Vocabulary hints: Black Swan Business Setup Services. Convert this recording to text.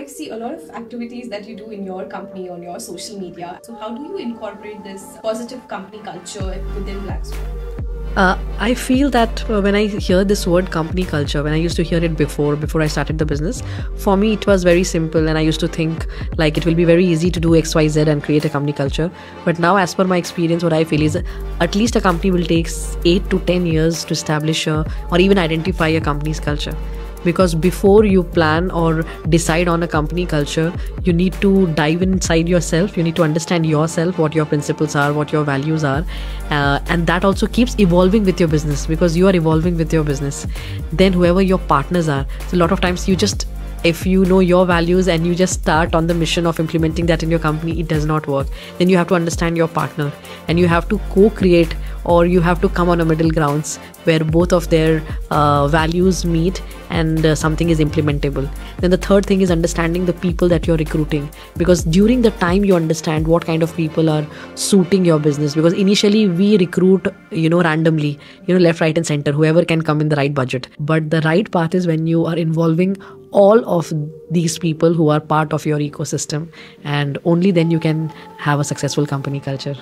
I see a lot of activities that you do in your company on your social media. So how do you incorporate this positive company culture within Black Swan? I feel that when I hear this word company culture, when I used to hear it before I started the business, for me it was very simple and I used to think like it will be very easy to do XYZ and create a company culture. But now, as per my experience, what I feel is at least a company will take 8 to 10 years to establish or even identify a company's culture. Because before you plan or decide on a company culture, you need to dive inside yourself. You need to understand yourself, what your principles are, what your values are. And that also keeps evolving with your business, because you are evolving with your business. Then whoever your partners are. So a lot of times if you know your values and you just start on the mission of implementing that in your company, it does not work. Then you have to understand your partner and you have to co-create, or you have to come on a middle grounds where both of their values meet and something is implementable. Then the third thing is understanding the people that you're recruiting, because during the time you understand what kind of people are suiting your business. Because initially we recruit, randomly, left, right and center, whoever can come in the right budget. But the right part is when you are involving all of these people who are part of your ecosystem, and only then you can have a successful company culture.